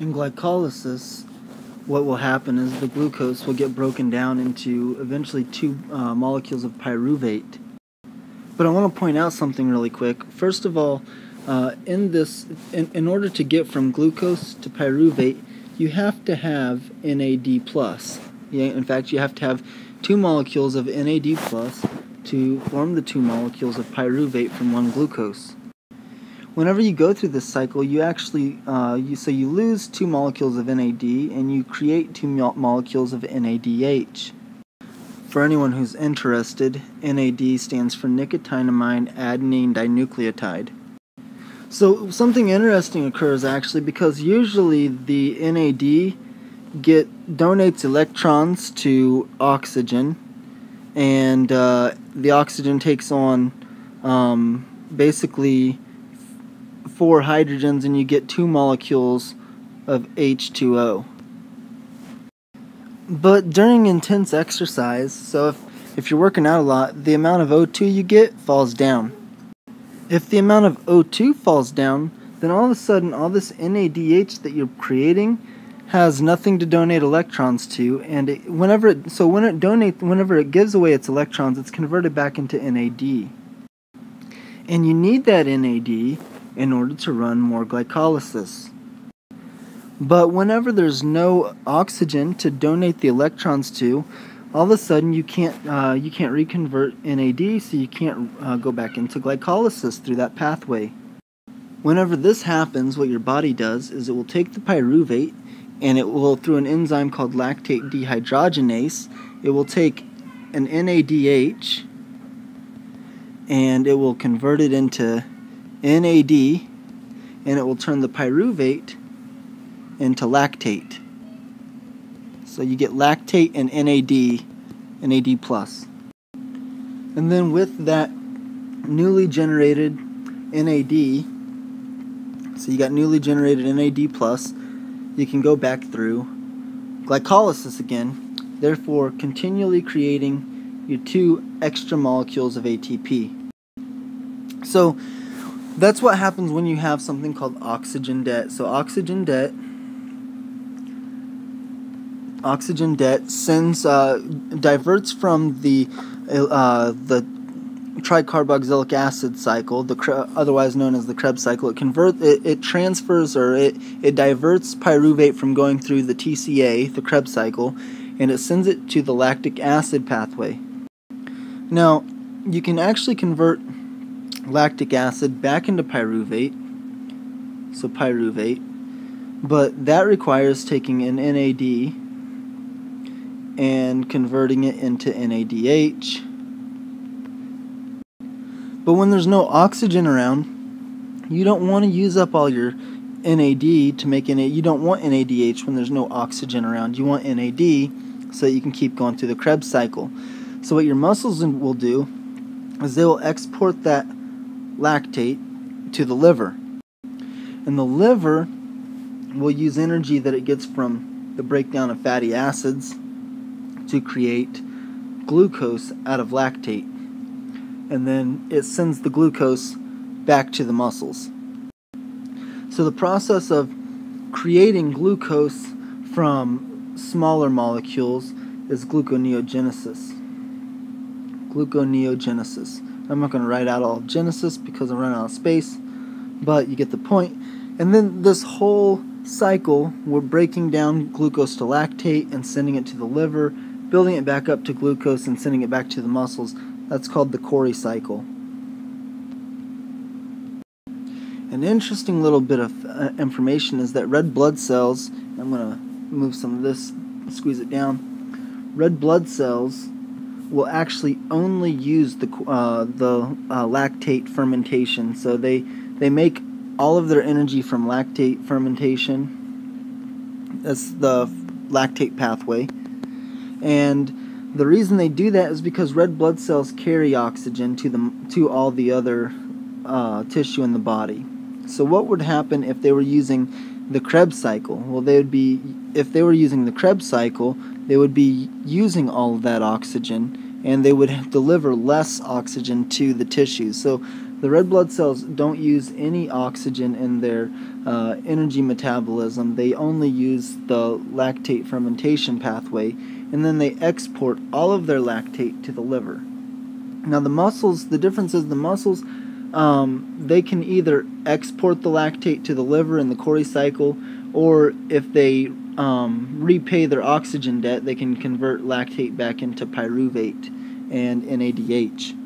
In glycolysis, what will happen is the glucose will get broken down into eventually two molecules of pyruvate. But I want to point out something really quick. First of all, in order to get from glucose to pyruvate, you have to have NAD+. In fact, you have to have two molecules of NAD+ to form the two molecules of pyruvate from one glucose. Whenever you go through this cycle, you actually you lose two molecules of NAD and you create two molecules of NADH. For anyone who's interested, NAD stands for nicotinamide adenine dinucleotide. So something interesting occurs actually, because usually the NAD donates electrons to oxygen, and the oxygen takes on basically four hydrogens, and you get two molecules of H2O. But during intense exercise, so if you're working out a lot, the amount of O2 you get falls down. If the amount of O2 falls down, then all of a sudden all this NADH that you're creating has nothing to donate electrons to, and whenever it gives away its electrons, it's converted back into NAD. And you need that NAD in order to run more glycolysis. But whenever there's no oxygen to donate the electrons to, all of a sudden you can't reconvert NAD, so you can't go back into glycolysis through that pathway. Whenever this happens, what your body does is it will take the pyruvate, and it will, through an enzyme called lactate dehydrogenase, it will take an NADH and it will convert it into NAD, and it will turn the pyruvate into lactate. So you get lactate and NAD+. And then with that newly generated NAD, so you got newly generated NAD+, you can go back through glycolysis again, therefore continually creating your two extra molecules of ATP. So that's what happens when you have something called oxygen debt. So oxygen debt sends diverts from the tricarboxylic acid cycle, otherwise known as the Krebs cycle. It diverts pyruvate from going through the TCA, the Krebs cycle, and it sends it to the lactic acid pathway. Now, you can actually convert lactic acid back into pyruvate, so pyruvate, but that requires taking an NAD and converting it into NADH. But when there's no oxygen around, you don't want to use up all your NAD to make NAD. You don't want NADH when there's no oxygen around. You want NAD so that you can keep going through the Krebs cycle. So what your muscles will do is they will export that lactate to the liver. And the liver will use energy that it gets from the breakdown of fatty acids to create glucose out of lactate. And then it sends the glucose back to the muscles. So the process of creating glucose from smaller molecules is gluconeogenesis. Gluconeogenesis. I'm not going to write out all of genesis because I'm running out of space, but you get the point. And then this whole cycle, we're breaking down glucose to lactate and sending it to the liver, building it back up to glucose and sending it back to the muscles. That's called the Cori cycle. An interesting little bit of information is that red blood cells, I'm going to move some of this, squeeze it down, red blood cells will actually only use the lactate fermentation. So they make all of their energy from lactate fermentation. That's the lactate pathway. And the reason they do that is because red blood cells carry oxygen to all the other tissue in the body. So what would happen if they were using the Krebs cycle? Well, if they were using the Krebs cycle, they would be using all of that oxygen, and they would deliver less oxygen to the tissues. So The red blood cells don't use any oxygen in their energy metabolism. They only use the lactate fermentation pathway, and then they export all of their lactate to the liver. Now the muscles, the difference is the muscles, they can either export the lactate to the liver in the Cori cycle, or if they repay their oxygen debt, they can convert lactate back into pyruvate and NADH.